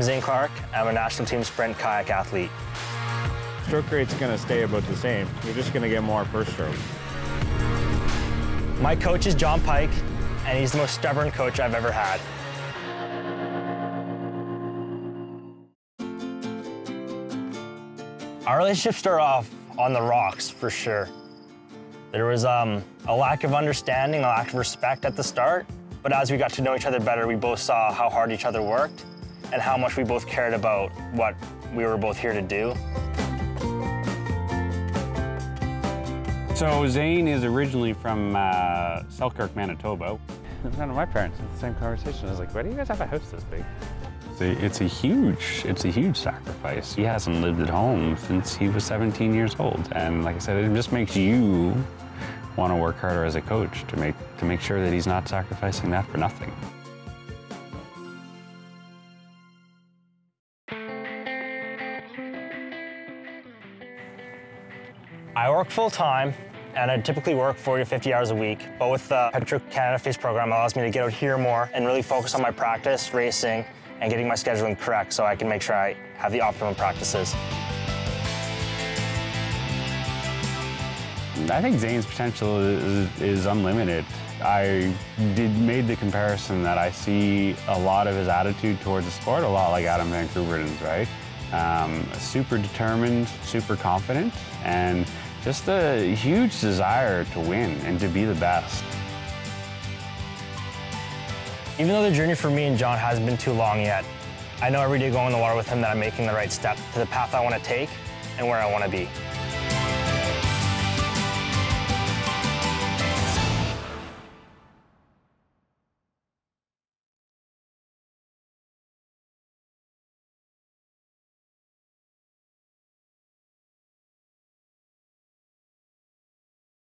I'm Zane Clark. I'm a national team sprint kayak athlete. Stroke rate's going to stay about the same. You're just going to get more per stroke. My coach is John Pike, and he's the most stubborn coach I've ever had. Our relationship started off on the rocks, for sure. There was a lack of understanding, a lack of respect at the start, but as we got to know each other better, we both saw how hard each other worked and how much we both cared about what we were both here to do. So Zane is originally from Selkirk, Manitoba. None of my parents had the same conversation. I was like, why do you guys have a house this big? It's a huge sacrifice. He hasn't lived at home since he was 17 years old. And like I said, it just makes you want to work harder as a coach to make sure that he's not sacrificing that for nothing. I work full-time, and I typically work 40 to 50 hours a week, but with the Petro Canada FACE program, it allows me to get out here more and really focus on my practice, racing, and getting my scheduling correct so I can make sure I have the optimum practices. I think Zane's potential is unlimited. I made the comparison that I see a lot of his attitude towards the sport a lot like Adam Vancouver's, right? Super determined, super confident, and just a huge desire to win and to be the best. Even though the journey for me and John hasn't been too long yet, I know every day going in the water with him that I'm making the right step to the path I want to take and where I want to be.